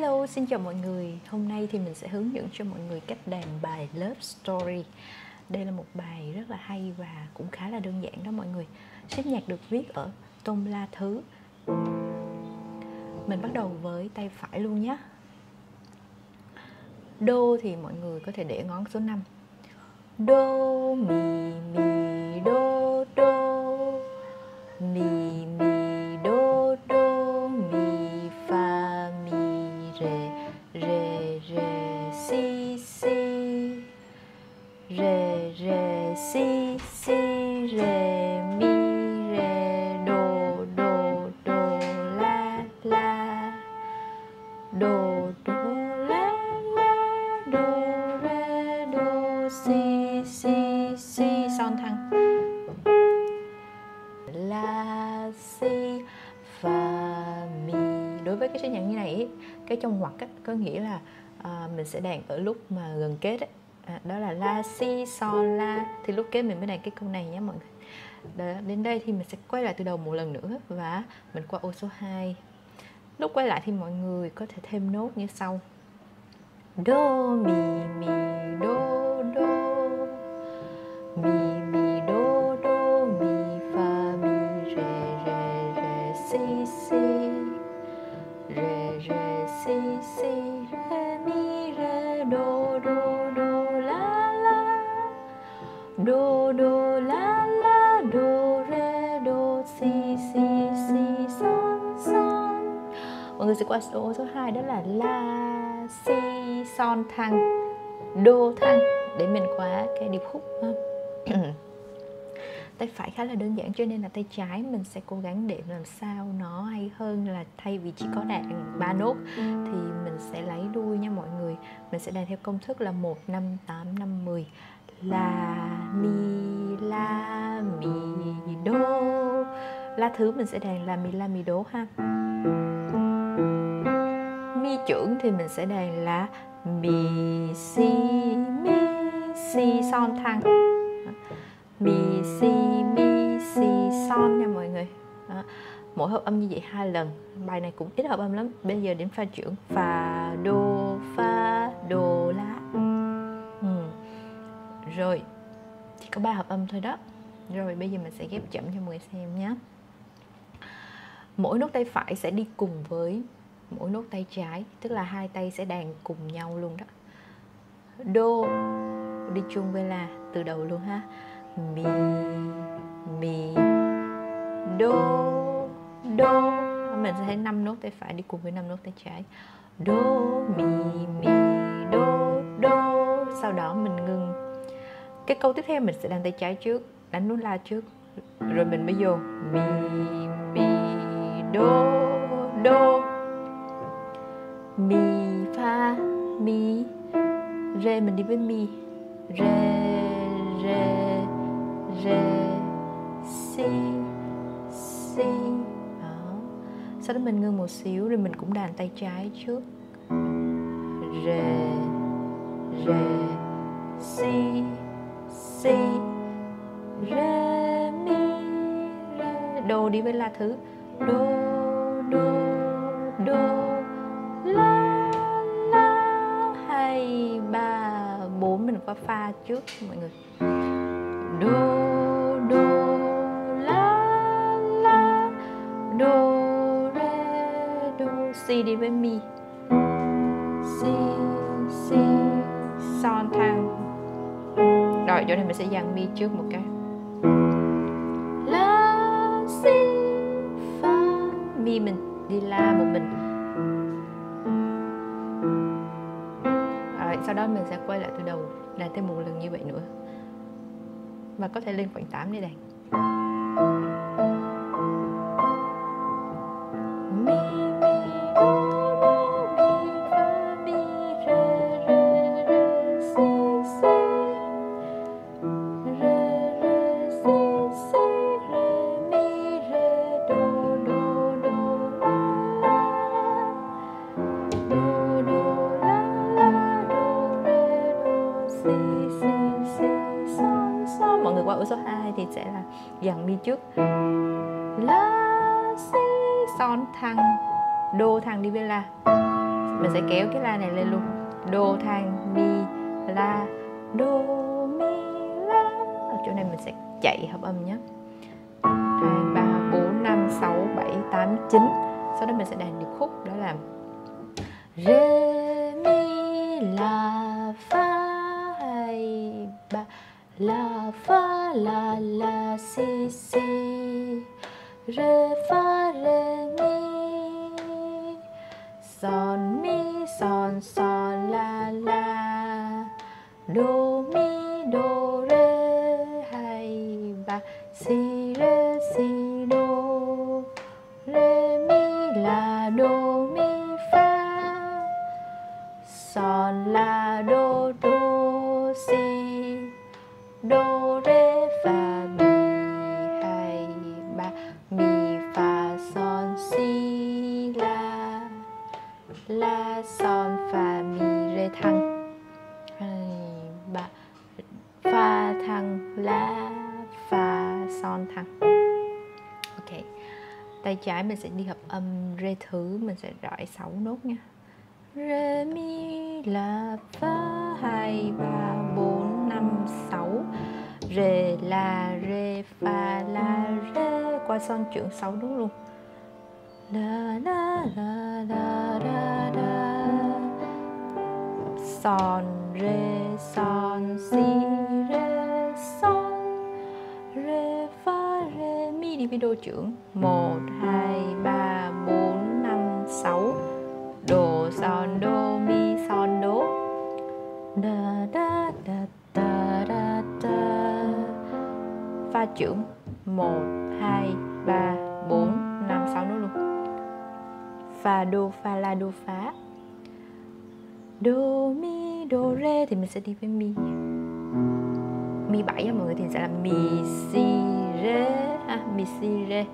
Hello, xin chào mọi người. Hôm nay thì mình sẽ hướng dẫn cho mọi người cách đàn bài Love Story. Đây là một bài rất là hay và cũng khá là đơn giản đó mọi người. Xếp nhạc được viết ở tông la thứ. Mình bắt đầu với tay phải luôn nhé. Đô thì mọi người có thể để ngón số 5. Đô, mi, mi, đô, đô, mi, mi. La, si, fa, mi. Đối với cái số nhạc như này ý, cái trong ngoặc có nghĩa là mình sẽ đàn ở lúc mà gần kết ấy. Đó là la, si, sol, la. Thì lúc kết mình mới đàn cái câu này nhé mọi người. Đó, đến đây thì mình sẽ quay lại từ đầu một lần nữa. Và mình qua ô số 2. Lúc quay lại thì mọi người có thể thêm nốt như sau. Đô, mi, mi, đô, đô, mi. Do, do, la, la, do, re, do, si, si, si, son, son. Mọi người sẽ qua số 2, đó là la, si, son, thăng, đô, thăng. Để mình qua cái điệp khúc. Tay phải khá là đơn giản cho nên là tay trái mình sẽ cố gắng để làm sao nó hay hơn là thay vì chỉ có đàn 3 nốt thì mình sẽ lấy đuôi nha mọi người. Mình sẽ đàn theo công thức là 1, 5, 8, 5, 10. La, mi, đô. La thứ mình sẽ đàn la, mi, đô ha. Mi trưởng thì mình sẽ đàn là mi, si, son, thăng. Mi, si, son nha mọi người. Đó. Mỗi hợp âm như vậy 2 lần. Bài này cũng ít hợp âm lắm. Bây giờ đến pha trưởng. Fa, đô, la. Rồi, chỉ có 3 hợp âm thôi đó. Rồi bây giờ mình sẽ ghép chậm cho mọi người xem nhé. Mỗi nốt tay phải sẽ đi cùng với mỗi nốt tay trái, tức là hai tay sẽ đàn cùng nhau luôn đó. Đô đi chung với la từ đầu luôn ha. Mi, mi, đô, đô. Mình sẽ thấy 5 nốt tay phải đi cùng với 5 nốt tay trái. Đô, mi, mi, đô, đô. Sau đó mình ngừng. Cái câu tiếp theo mình sẽ đánh tay trái trước, đánh nốt la trước, rồi mình mới vô mi, mi, đô, đô, mi, fa, mi, re. Mình đi với mi, re, re, re, si, si. Đó. Sau đó mình ngưng một xíu, rồi mình cũng đàn tay trái trước, re, re, si, si, re, mi, re. Đô đi với la thứ. Đô, đô, đô, la, la. 2, 3, 4. Mình qua pha trước mọi người. Đô, đô, la, la, đô, re, đô. Si đi với mi, si, si, son, thăng. Rồi, chỗ này mình sẽ dàn mi trước một cái. La, si, fa, mi. Mình đi la một mình. Rồi, sau đó mình sẽ quay lại từ đầu, đàn thêm một lần như vậy nữa. Và có thể lên khoảng 8 để đàn. Ở số 2 thì sẽ là dàn mi trước. La, si, son, thăng, đô, thăng đi với la. Mình sẽ kéo cái la này lên luôn. Đô thang mi la đô mi la. Ở chỗ này mình sẽ chạy hợp âm nhé. 2, 3, 4, 5, 6, 7, 8, 9. Sau đó mình sẽ đàn điệp khúc, đó là rê mi la fa hai ba la fa la la si si rê fa rê mi son mi son son la la đô mi đô rê hai ba si rê si đô rê mi là đô mi fa son la đô đô si đô rê fa mi hai ba mi fa son si la la son fa mi rê thăng hai ba fa thăng la fa son thăng. Ok, tay trái mình sẽ đi hợp âm rê thứ, mình sẽ rọi 6 nốt nha. Rê mi la fa 2, 3, 4, 5, 6. Rê la rê fa la rê, qua son trưởng 6 nốt luôn. La la la la la la son rê son si rê son rê fa rê mi đi với đô trưởng 1, 2, 3, 4, 5, 6 đô son đô mi son đố da da da da da da fa trưởng 1, 2, 3, 4, 5, 6 nữa luôn. Fa đô fa la đô phá đô mi đô rê thì mình sẽ đi với mi. Mi 7 mọi người thì sẽ là mi si rê ha, mi si rê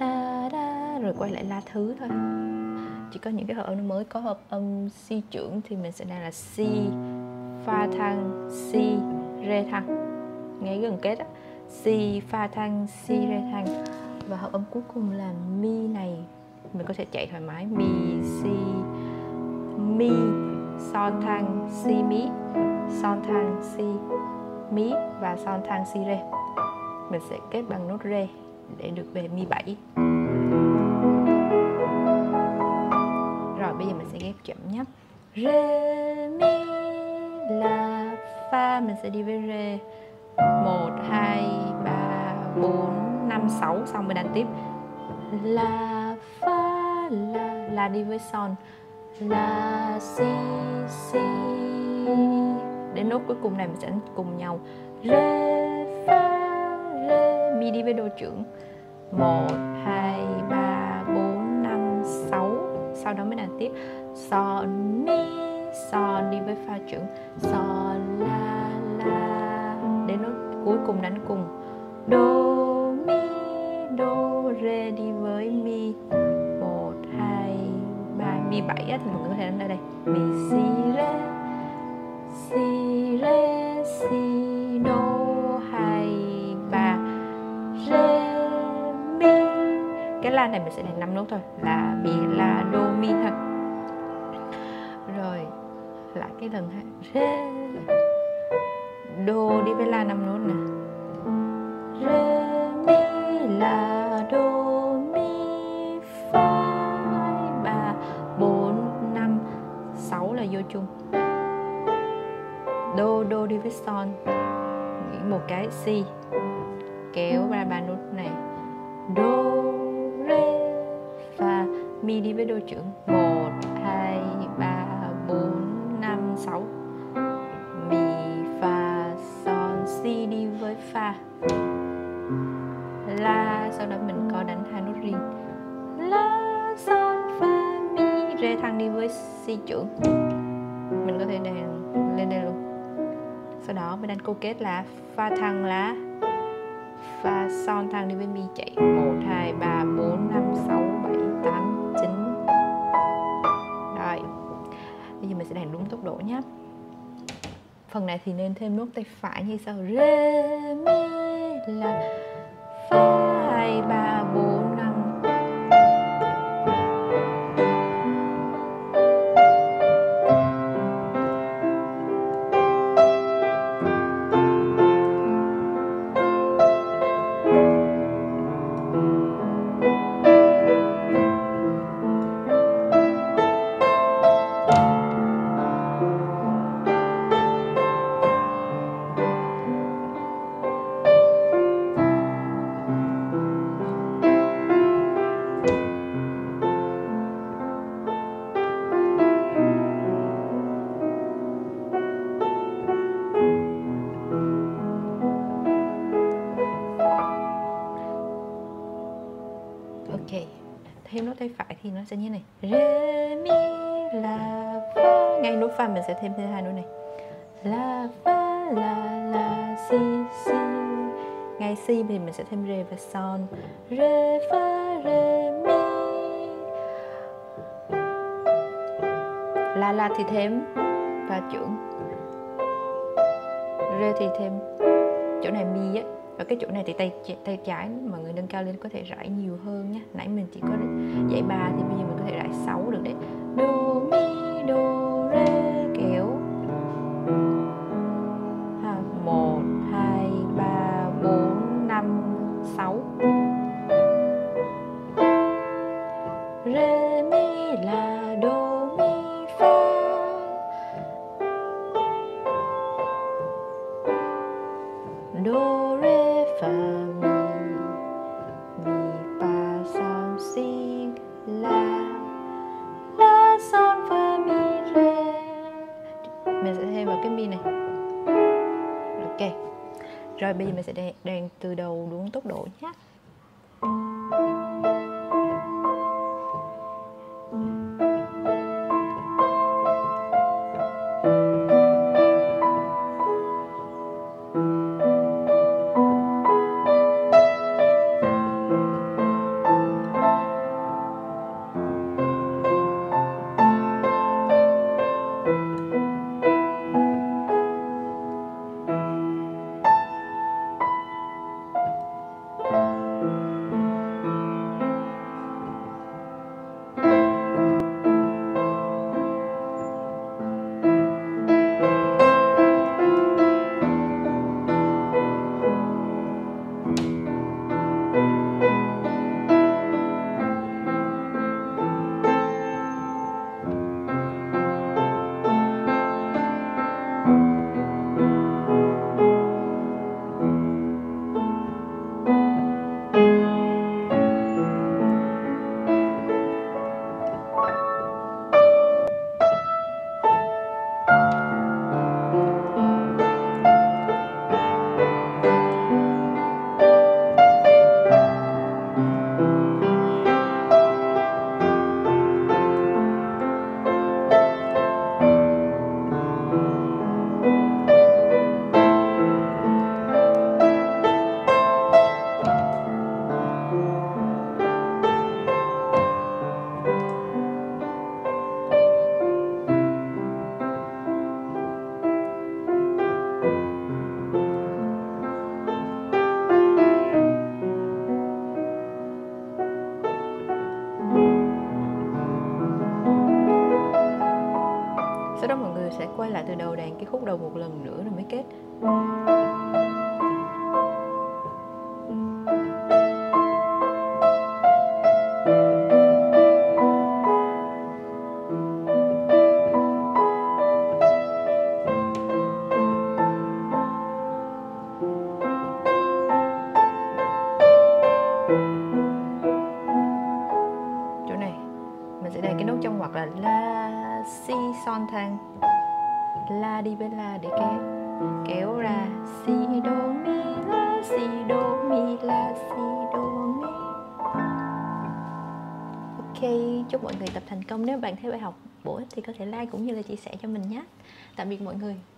da da, rồi quay lại la thứ thôi. Chỉ có những cái hợp âm mới có hợp âm si trưởng thì mình sẽ đang là si fa thăng si rê thăng, ngay gần kết á, si fa thăng si rê thăng. Và hợp âm cuối cùng là mi này mình có thể chạy thoải mái, mi si mi son thăng si mi son thăng si mi và son thăng si rê. Mình sẽ kết bằng nốt rê để được về mi 7. Rồi bây giờ mình sẽ ghép chậm nhé. Rê mi la fa, mình sẽ đi với rê 1, 2, 3, 4, 5, 6. Xong mình đánh tiếp la fa la, la đi với son la si si. Đến nốt cuối cùng này mình sẽ đánh cùng nhau rê fa rê mi đi với đô trưởng 1, 2, 3, 4, 5, 6. Sau đó mới đàn tiếp son mi son đi với pha trưởng son la la. Đến nốt cuối cùng đánh cùng đô mi đô rê đi với mi 1, 2, 3 mi 7 thì mọi người có thể đánh ra đây mi si rê si đô 2, 3 rê mi. Cái la này mình sẽ đánh 5 nốt thôi, là mi la đô mi thôi. Rồi lại cái lần ha, rê đô đi với la 5 nốt nè, rê mi la đô mi fa 2, 3, 4, 5, 6 là vô chung. Đô đô đi với son, nghĩ một cái si kéo ra 3 nốt này, đô rê fa mi đi với đô trưởng 1, 2, 3, 4, 5, 6 mi fa son si đi với fa la. Sau đó mình có đánh 2 nốt riêng la son fa mi rê thăng đi với si trưởng, mình có thể đàn lên đây luôn. Sau đó mình đánh câu kết là fa thăng lá fa son thăng đi với mi chạy 1, 2, 3, 4, 5, 6, 7, 8, 9. Rồi bây giờ mình sẽ đàn đúng tốc độ nhé. Phần này thì nên thêm nốt tay phải như sau, rê mi la fa 2, 3, 4, 5 Okay, thêm nốt tay phải thì nó sẽ như này. Re mi la fa. Ngay nốt fa mình sẽ thêm hai nốt này. La fa la la si si. Ngay si thì mình sẽ thêm re và son. Re fa re mi. La la thì thêm và trưởng. Re thì thêm chỗ này mi á. Và cái chỗ này thì tay trái mọi người nâng cao lên có thể rải nhiều hơn nhé. Nãy mình chỉ có dạy 3 thì bây giờ mình có thể rải 6 được đấy. Do mi do re kéo. 1 2 3 4 5 6. Re mi la do mi fa. Do fa mi mi pa son si la la son fa mi re. Mình sẽ thêm vào cái mi này. Ok. Rồi bây giờ mình sẽ đàn từ đầu đúng tốc độ nhé. Sau đó mọi người sẽ quay lại từ đầu đàn cái khúc đầu một lần nữa rồi mới kết. Chỗ này mình sẽ đàn cái nốt trong ngoặc là la si son thang, la đi bên la để kéo ra si do mi la si do mi la si do mi. Ok, chúc mọi người tập thành công. Nếu bạn thấy bài học bổ ích thì có thể like cũng như là chia sẻ cho mình nhé. Tạm biệt mọi người.